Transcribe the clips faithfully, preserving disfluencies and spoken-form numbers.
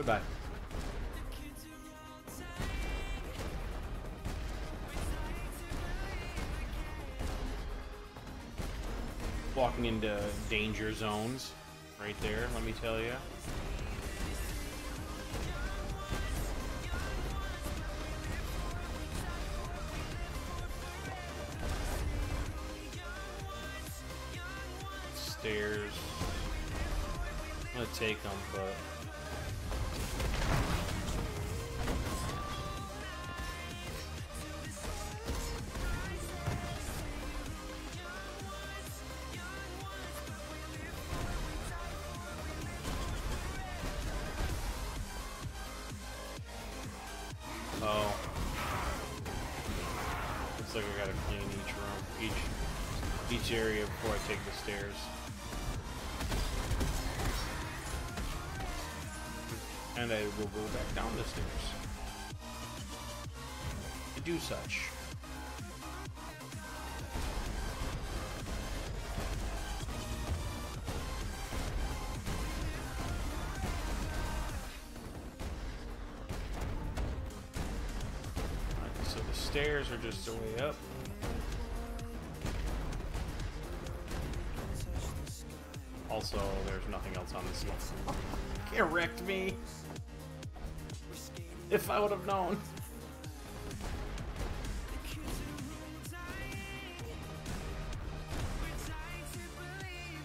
Goodbye. Walking into danger zones right there, let me tell you. Stairs. I'm gonna take them, but. Oh. Looks like I gotta clean each room, each each area before I take the stairs. And I will go back down the stairs to do such. Alright, so the stairs are just the way up. Also, there's nothing else on this level. It wrecked me. If I would have known.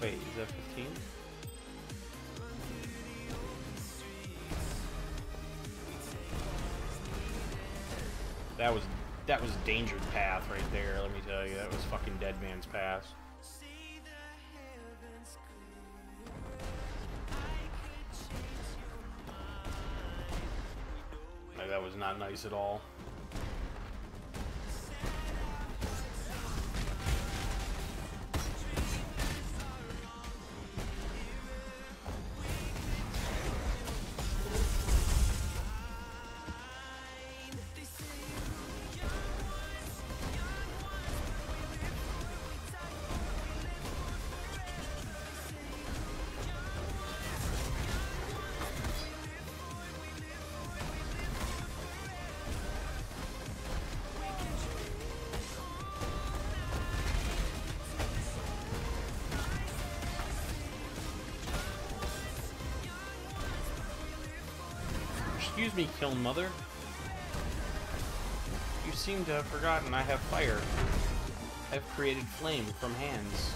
Wait, is that fifteen? That was that was a dangerous path right there, let me tell you. That was fucking dead man's path. That was not nice at all. Excuse me, kill mother. You seem to have forgotten I have fire. I have created flame from hands.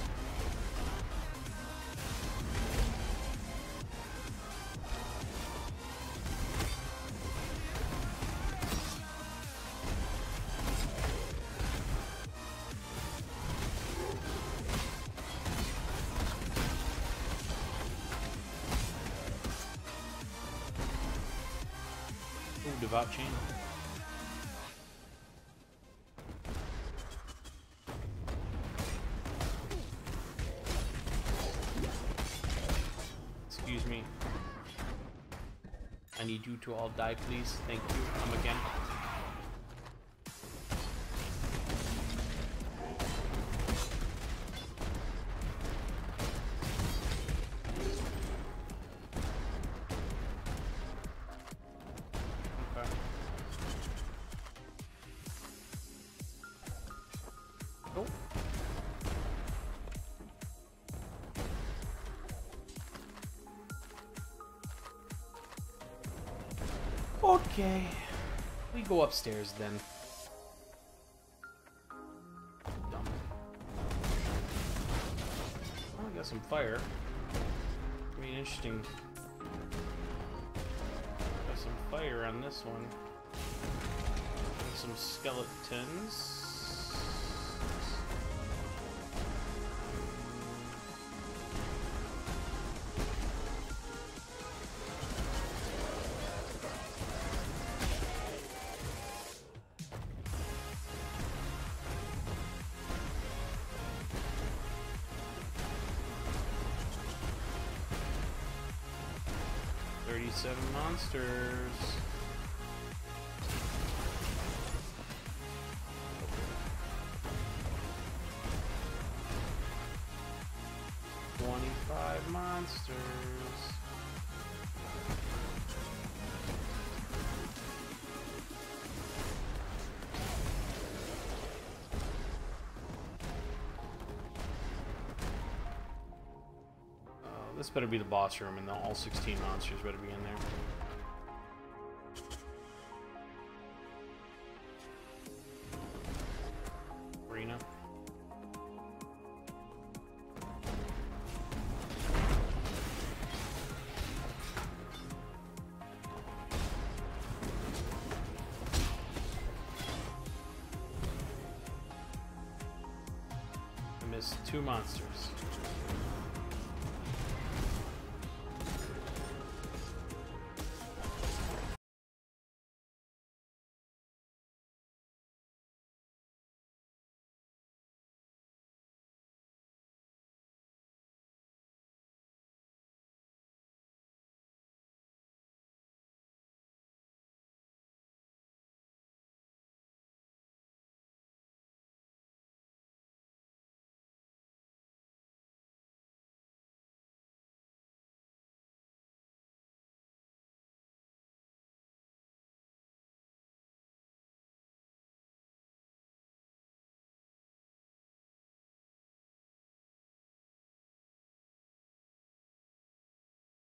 Devout chain. Excuse me. I need you to all die, please. Thank you. Come again. Okay, we go upstairs then. Dumb. Well, I got some fire. I mean, interesting. Got some fire on this one. Got some skeletons. thirty-seven monsters. twenty-five monsters. This better be the boss room, and the, all sixteen monsters better be in there. Two monsters.